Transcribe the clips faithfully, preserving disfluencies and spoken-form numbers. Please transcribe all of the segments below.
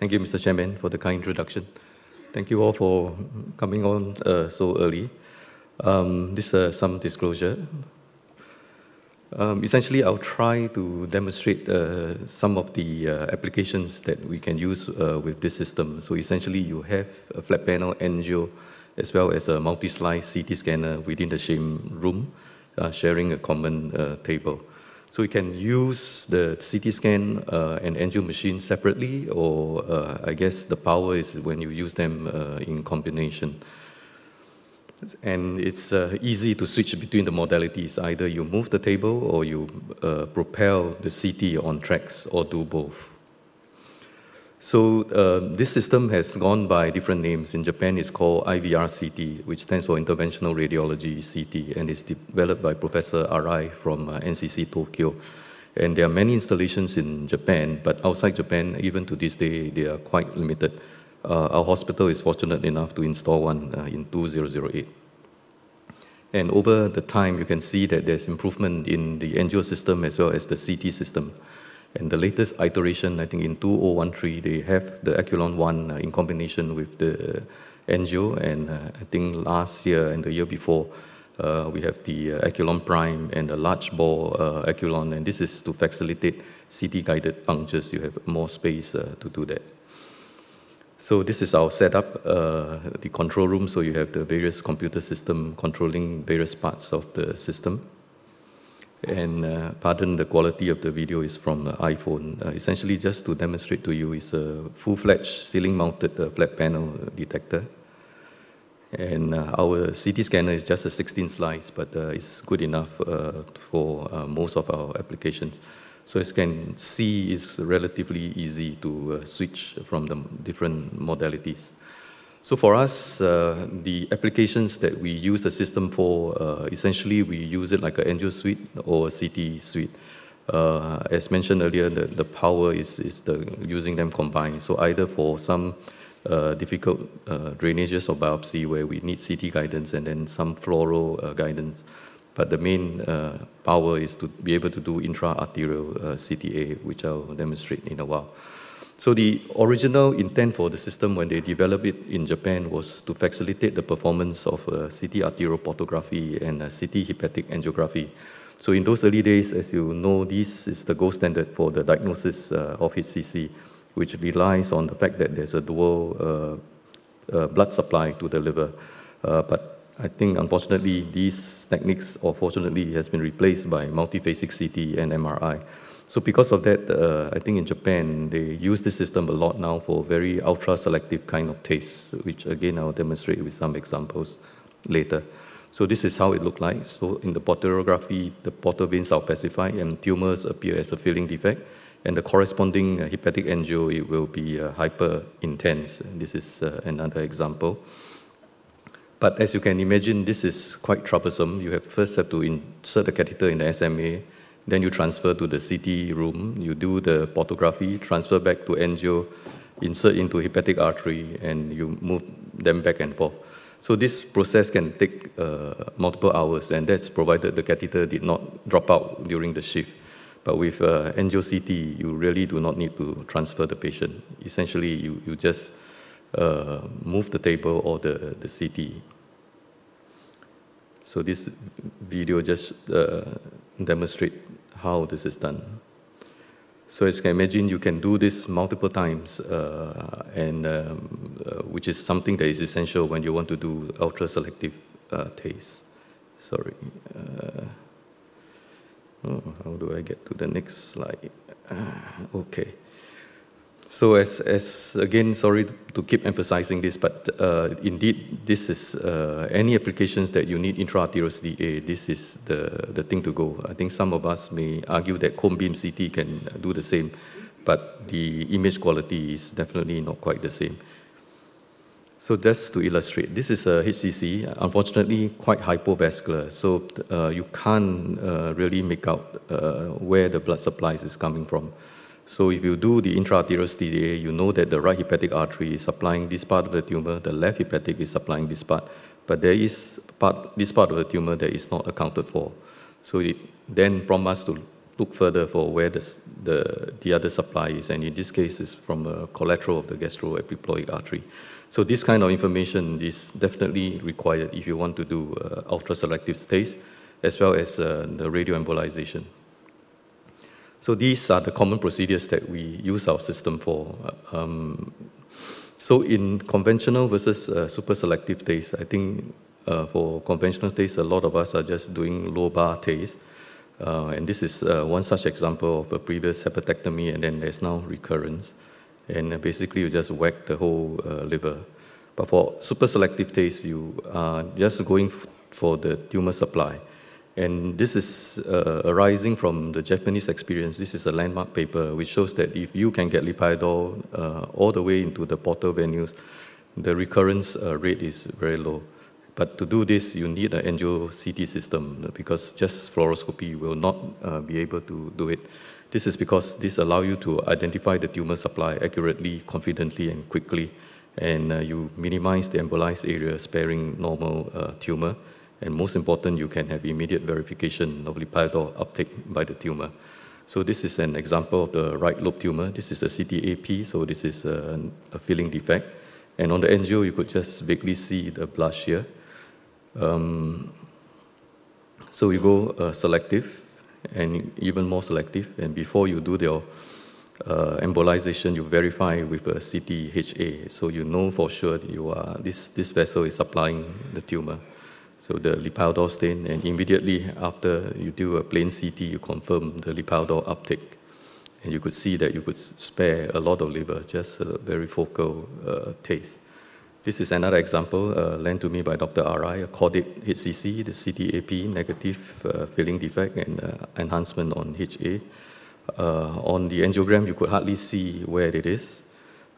Thank you, Mister Chairman, for the kind introduction. Thank you all for coming on uh, so early. Um, this is uh, some disclosure. Um, essentially, I'll try to demonstrate uh, some of the uh, applications that we can use uh, with this system. So essentially, you have a flat panel angio as well as a multi-slice C T scanner within the same room, uh, sharing a common uh, table. So we can use the C T scan uh, and angio machine separately, or uh, I guess the power is when you use them uh, in combination. And it's uh, easy to switch between the modalities. Either you move the table or you uh, propel the C T on tracks or do both. So uh, this system has gone by different names. In Japan, it's called I V R C T, which stands for Interventional Radiology C T, and it's developed by Professor Arai from uh, N C C Tokyo. And there are many installations in Japan, but outside Japan, even to this day, they are quite limited. Uh, our hospital is fortunate enough to install one uh, in two thousand eight. And over the time, you can see that there's improvement in the angio system as well as the C T system. And the latest iteration, I think in two thousand thirteen, they have the Aquilion One uh, in combination with the angio. And uh, I think last year and the year before, uh, we have the uh, Aquilion Prime and the large bore uh, Aquilion. And this is to facilitate C T-guided punctures. You have more space uh, to do that. So this is our setup, uh, the control room. So you have the various computer system controlling various parts of the system. And uh, pardon the quality of the video is from the iPhone. Uh, essentially, just to demonstrate to you, is a full-fledged ceiling-mounted uh, flat panel detector. And uh, our C T scanner is just a sixteen slice, but uh, it's good enough uh, for uh, most of our applications. So as you can see, it's relatively easy to uh, switch from the different modalities. So for us, uh, the applications that we use the system for, uh, essentially we use it like an angio suite or a C T suite. Uh, as mentioned earlier, the, the power is, is the using them combined. So either for some uh, difficult uh, drainages or biopsy where we need C T guidance and then some fluoro uh, guidance. But the main uh, power is to be able to do intra-arterial uh, C T A, which I'll demonstrate in a while. So the original intent for the system when they developed it in Japan was to facilitate the performance of uh, C T arterial portography and uh, C T hepatic angiography. So in those early days, as you know, this is the gold standard for the diagnosis uh, of H C C, which relies on the fact that there's a dual uh, uh, blood supply to the liver. Uh, but I think, unfortunately, these techniques, or fortunately, has been replaced by multiphasic C T and M R I. So because of that, uh, I think in Japan, they use this system a lot now for very ultra-selective kind of TACE, which, again, I'll demonstrate with some examples later. So this is how it looked like. So in the portography, the portal veins are pacified, and tumors appear as a filling defect. And the corresponding hepatic angio, it will be uh, hyper-intense. This is uh, another example. But as you can imagine, this is quite troublesome. You have first have to insert the catheter in the S M A, then you transfer to the C T room, you do the portography, transfer back to angio, insert into hepatic artery, and you move them back and forth. So this process can take uh, multiple hours, and that's provided the catheter did not drop out during the shift. But with uh, angio C T, you really do not need to transfer the patient. Essentially, you, you just Uh, move the table or the, the C T. So this video just uh, demonstrates how this is done. So as you can imagine, you can do this multiple times, uh, and um, uh, which is something that is essential when you want to do ultra-selective uh, TACE. Sorry. Uh, oh, how do I get to the next slide? Uh, okay. So as, as, again, sorry to keep emphasizing this, but uh, indeed, this is uh, any applications that you need intra-arterial C T A, this is the, the thing to go. I think some of us may argue that cone beam C T can do the same, but the image quality is definitely not quite the same. So just to illustrate, this is a H C C, unfortunately quite hypovascular, so uh, you can't uh, really make out uh, where the blood supplies is coming from. So if you do the intra-arterial C T A, you know that the right hepatic artery is supplying this part of the tumor, the left hepatic is supplying this part, but there is part, this part of the tumor that is not accounted for. So it then prompts us to look further for where the, the, the other supply is, and in this case it's from the collateral of the gastroepiploic artery. So this kind of information is definitely required if you want to do uh, ultra-selective TACE as well as uh, the radioembolization. So these are the common procedures that we use our system for. Um, so in conventional versus uh, super-selective TACE, I think uh, for conventional TACE, a lot of us are just doing low-bar TACE. Uh, and this is uh, one such example of a previous hepatectomy, and then there's now recurrence. And basically, you just whack the whole uh, liver. But for super-selective TACE, you are just going for the tumor supply. And this is uh, arising from the Japanese experience. This is a landmark paper which shows that if you can get Lipiodol uh, all the way into the portal venues, the recurrence uh, rate is very low. But to do this, you need an angio C T system, because just fluoroscopy will not uh, be able to do it. This is because this allows you to identify the tumor supply accurately, confidently, and quickly. And uh, you minimize the embolized area, sparing normal uh, tumor. And most important, you can have immediate verification of Lipiodol uptake by the tumor. So this is an example of the right lobe tumor. This is a C T A P, so this is a, a filling defect. And on the angio, you could just vaguely see the blush here. Um, so we go uh, selective, and even more selective. And before you do your uh, embolization, you verify with a C T H A, so you know for sure that you are this this vessel is supplying the tumor. So the Lipiodol stain, and immediately after you do a plain C T, you confirm the Lipiodol uptake, and you could see that you could spare a lot of liver, just a very focal uh, taste. This is another example uh, lent to me by Doctor Arai, a caudate H C C, the C T A P, negative uh, filling defect, and uh, enhancement on H A. Uh, on the angiogram, you could hardly see where it is.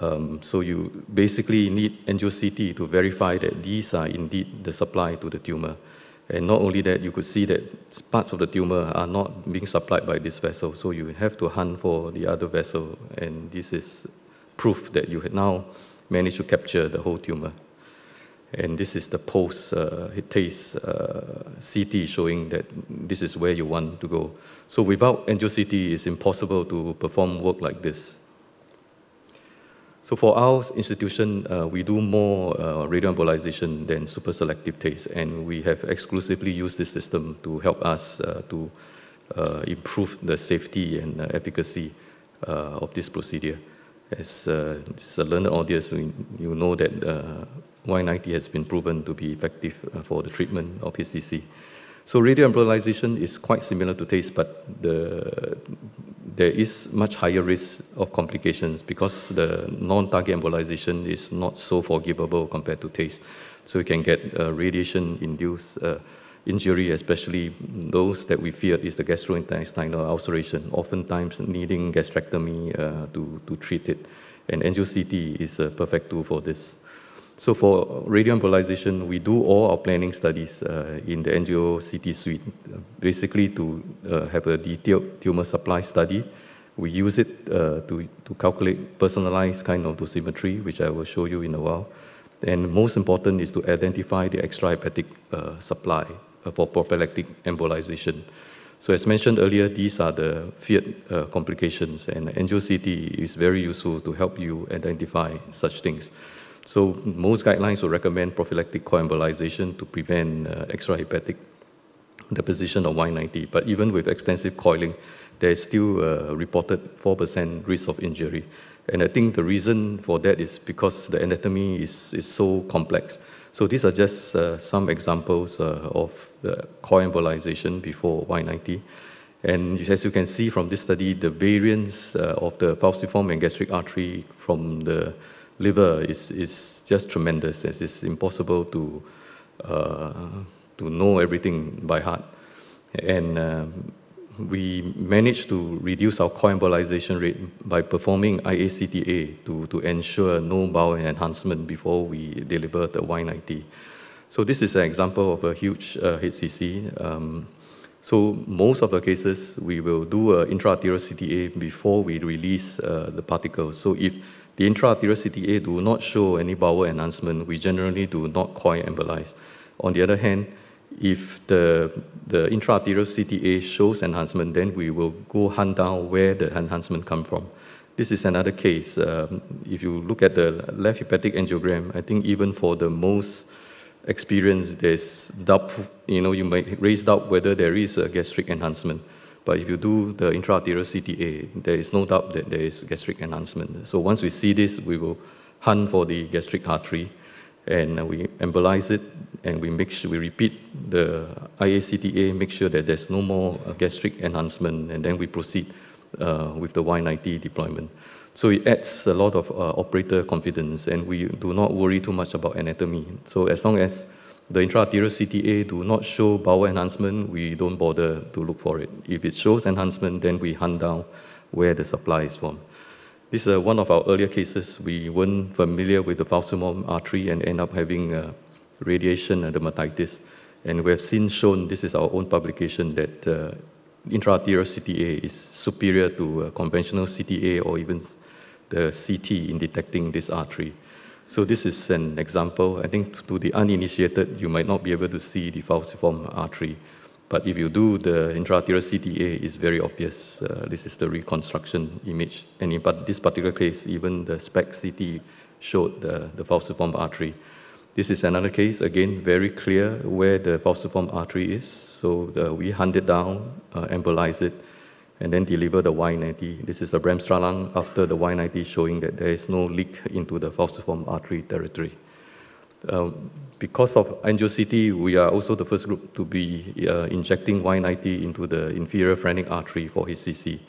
Um, so you basically need angio C T to verify that these are indeed the supply to the tumor. And not only that, you could see that parts of the tumor are not being supplied by this vessel, so you have to hunt for the other vessel, and this is proof that you had now managed to capture the whole tumor. And this is the post-TACE uh, uh, C T showing that this is where you want to go. So without angio C T, it's impossible to perform work like this. So for our institution, uh, we do more uh, radioembolization than super-selective TACE, and we have exclusively used this system to help us uh, to uh, improve the safety and uh, efficacy uh, of this procedure. As uh, it's a learned audience, we, you know that uh, Y ninety has been proven to be effective uh, for the treatment of H C C. So radioembolization is quite similar to TACE, but the, there is much higher risk of complications because the non-target embolization is not so forgivable compared to TACE. So you can get uh, radiation-induced uh, injury, especially those that we feared is the gastrointestinal ulceration, oftentimes needing gastrectomy uh, to, to treat it. And angio C T is a perfect tool for this. So for radioembolization, we do all our planning studies uh, in the angio C T suite, basically to uh, have a detailed tumor supply study. We use it uh, to, to calculate personalized kind of dosimetry, which I will show you in a while. And most important is to identify the extrahepatic uh, supply for prophylactic embolization. So as mentioned earlier, these are the feared uh, complications, and angio C T is very useful to help you identify such things. So most guidelines will recommend prophylactic coembolization to prevent uh, extrahepatic deposition of Y ninety. But even with extensive coiling, there is still uh, reported four percent risk of injury. And I think the reason for that is because the anatomy is, is so complex. So these are just uh, some examples uh, of the coembolization before Y ninety. And as you can see from this study, the variance uh, of the falciform and gastric artery from the liver is, is just tremendous, as it's impossible to, uh, to know everything by heart. And um, we managed to reduce our coembolization rate by performing I A C T A to, to ensure no bowel enhancement before we deliver the Y ninety. So this is an example of a huge uh, H C C. Um, so most of the cases, we will do an intra-arterial C T A before we release uh, the particles. So if the intra-arterial C T A do not show any bowel enhancement, we generally do not coil embolize. On the other hand, if the, the intra-arterial C T A shows enhancement, then we will go hunt down where the enhancement comes from. This is another case. Um, if you look at the left hepatic angiogram, I think even for the most experienced, there's doubt, you know, you might raise doubt whether there is a gastric enhancement. But if you do the intra-arterial C T A, there is no doubt that there is gastric enhancement. So once we see this, we will hunt for the gastric artery, and we embolize it, and we make sure we repeat the I A C T A, make sure that there's no more gastric enhancement, and then we proceed uh, with the Y ninety deployment. So it adds a lot of uh, operator confidence, and we do not worry too much about anatomy. So as long as the intra-arterial C T A do not show bowel enhancement, we don't bother to look for it. If it shows enhancement, then we hunt down where the supply is from. This is uh, one of our earlier cases. We weren't familiar with the falciform artery and end up having uh, radiation and dermatitis. And we have since shown, this is our own publication, that uh, intra-arterial C T A is superior to uh, conventional C T A or even the C T in detecting this artery. So this is an example. I think to the uninitiated, you might not be able to see the falciform artery. But if you do the intra-arterial C T A, it's very obvious. Uh, this is the reconstruction image. And in this particular case, even the SPECT C T showed the, the falciform artery. This is another case, again, very clear where the falciform artery is. So the, we hunt it down, uh, embolize it, and then deliver the Y ninety. This is a Bremsstrahlung after the Y ninety showing that there is no leak into the falciform artery territory. Um, because of angio-C T, we are also the first group to be uh, injecting Y ninety into the inferior phrenic artery for H C C.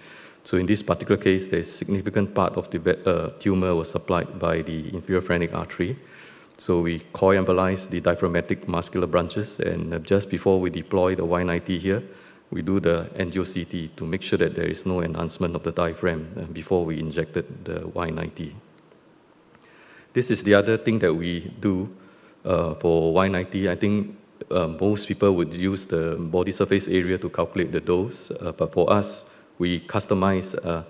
So in this particular case, there's a significant part of the uh, tumor was supplied by the inferior phrenic artery. So we co-embolized the diaphragmatic muscular branches, and just before we deploy the Y ninety here, we do the angio-C T to make sure that there is no enhancement of the diaphragm before we injected the Y ninety. This is the other thing that we do uh, for Y ninety. I think uh, most people would use the body surface area to calculate the dose, uh, but for us, we customize uh,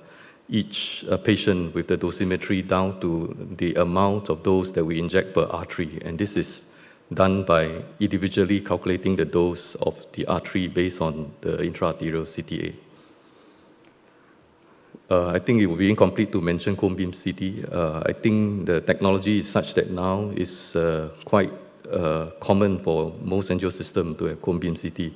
each uh, patient with the dosimetry down to the amount of dose that we inject per artery, and this is done by individually calculating the dose of the artery based on the intra-arterial C T A. Uh, I think it would be incomplete to mention cone beam C T. Uh, I think the technology is such that now it's uh, quite uh, common for most angio systems to have cone beam C T.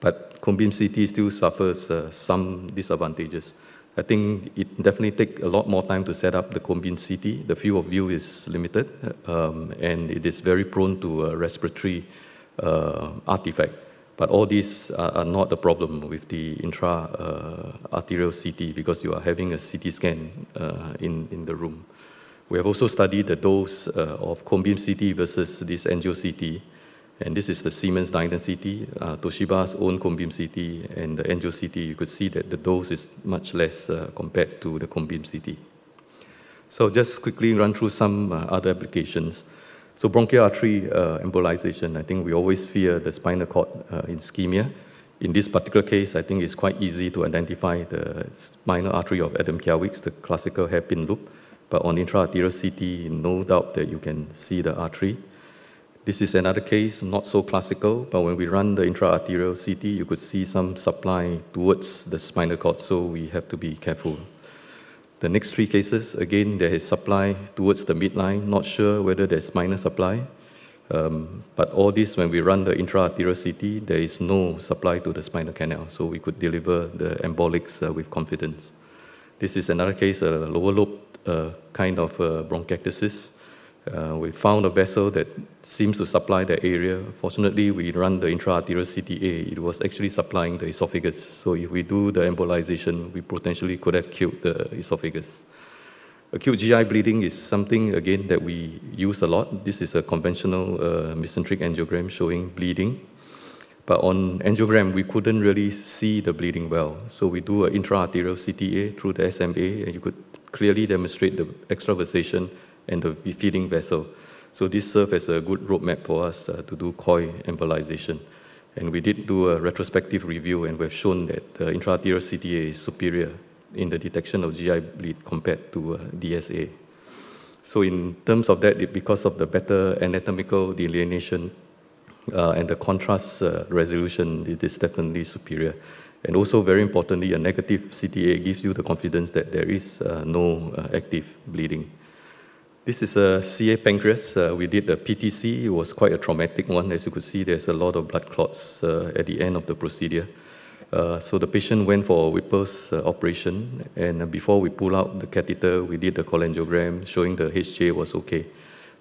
But cone beam C T still suffers uh, some disadvantages. I think it definitely takes a lot more time to set up the cone beam C T. The field of view is limited, um, and it is very prone to a respiratory uh, artifact. But all these are not the problem with the intra-arterial uh, C T, because you are having a C T scan uh, in, in the room. We have also studied the dose uh, of cone beam C T versus this angio-C T. And this is the Siemens DynaCT, uh, Toshiba's own cone beam C T, and the angio-C T. You could see that the dose is much less uh, compared to the cone beam C T. So just quickly run through some uh, other applications. So bronchial artery uh, embolization, I think we always fear the spinal cord uh, ischemia. In this particular case, I think it's quite easy to identify the spinal artery of Adamkiewicz, the classical hairpin loop. But on intra-arterial C T, no doubt that you can see the artery. This is another case, not so classical, but when we run the intra-arterial C T, you could see some supply towards the spinal cord, so we have to be careful. The next three cases, again, there is supply towards the midline, not sure whether there's minor supply. Um, but all this, when we run the intra-arterial C T, there is no supply to the spinal canal, so we could deliver the embolics uh, with confidence. This is another case, a lower lobe uh, kind of uh, bronchiectasis. Uh, we found a vessel that seems to supply the area. Fortunately, we run the intra-arterial C T A. It was actually supplying the esophagus. So if we do the embolization, we potentially could have killed the esophagus. Acute G I bleeding is something, again, that we use a lot. This is a conventional uh, mesenteric angiogram showing bleeding. But on angiogram, we couldn't really see the bleeding well. So we do an intra-arterial C T A through the S M A, and you could clearly demonstrate the extravasation and the feeding vessel. So this served as a good roadmap for us uh, to do C O I embolization. And we did do a retrospective review, and we've shown that uh, intra-arterial C T A is superior in the detection of G I bleed compared to uh, D S A. So in terms of that, it, because of the better anatomical delineation, uh, and the contrast uh, resolution, it is definitely superior. And also, very importantly, a negative C T A gives you the confidence that there is uh, no uh, active bleeding. This is a C A pancreas. Uh, we did the P T C. It was quite a traumatic one. As you could see, there's a lot of blood clots uh, at the end of the procedure. Uh, so the patient went for Whipple's uh, operation, and before we pull out the catheter, we did the cholangiogram showing the H J A was okay.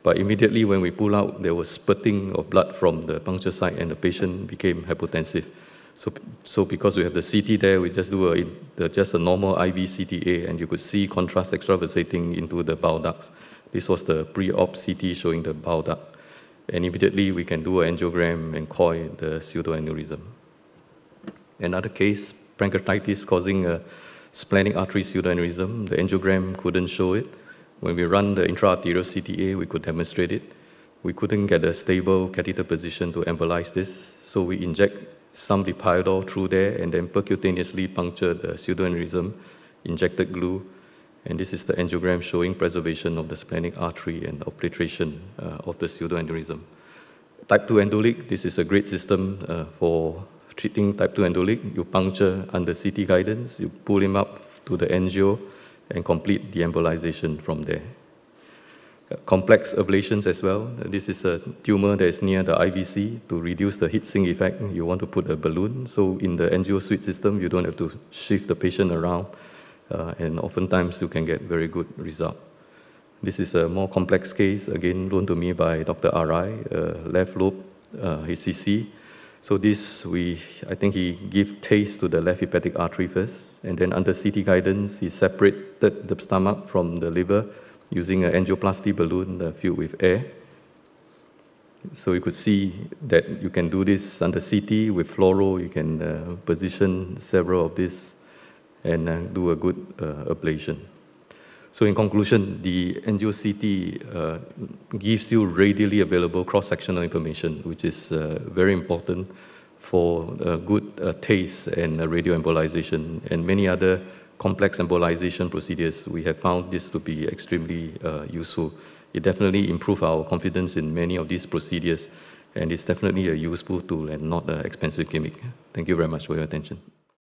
But immediately when we pull out, there was spurting of blood from the puncture site, and the patient became hypotensive. So, so because we have the C T there, we just do a, just a normal I V C T A, and you could see contrast extravasating into the bile ducts. This was the pre-op C T showing the bile duct. And immediately we can do an angiogram and coil the pseudoaneurysm. Another case, pancreatitis causing a splenic artery pseudoaneurysm. The angiogram couldn't show it. When we run the intra-arterial C T A, we could demonstrate it. We couldn't get a stable catheter position to embolize this, so we inject some dipiodol through there and then percutaneously puncture the pseudoaneurysm, injected glue. And this is the angiogram showing preservation of the splenic artery and obliteration uh, of the pseudoaneurysm. Type two embolic, this is a great system uh, for treating type two embolic. You puncture under C T guidance, you pull him up to the angio and complete the embolization from there. Uh, complex ablations as well. Uh, this is a tumor that is near the I V C. To reduce the heat sink effect, you want to put a balloon. So in the angio suite system, you don't have to shift the patient around. Uh, and oftentimes you can get very good result. This is a more complex case, again loaned to me by Doctor Arai, uh, left lobe uh, H C C. So this, we, I think he gave TACE to the left hepatic artery first, and then under C T guidance, he separated the stomach from the liver using an angioplasty balloon uh, filled with air. So you could see that you can do this under C T with fluoro. You can uh, position several of these and uh, do a good uh, ablation. So in conclusion, the angio-C T uh, gives you readily available cross-sectional information, which is uh, very important for uh, good uh, TACE and uh, radioembolization. And many other complex embolization procedures, we have found this to be extremely uh, useful. It definitely improves our confidence in many of these procedures, and it's definitely a useful tool and not an expensive gimmick. Thank you very much for your attention.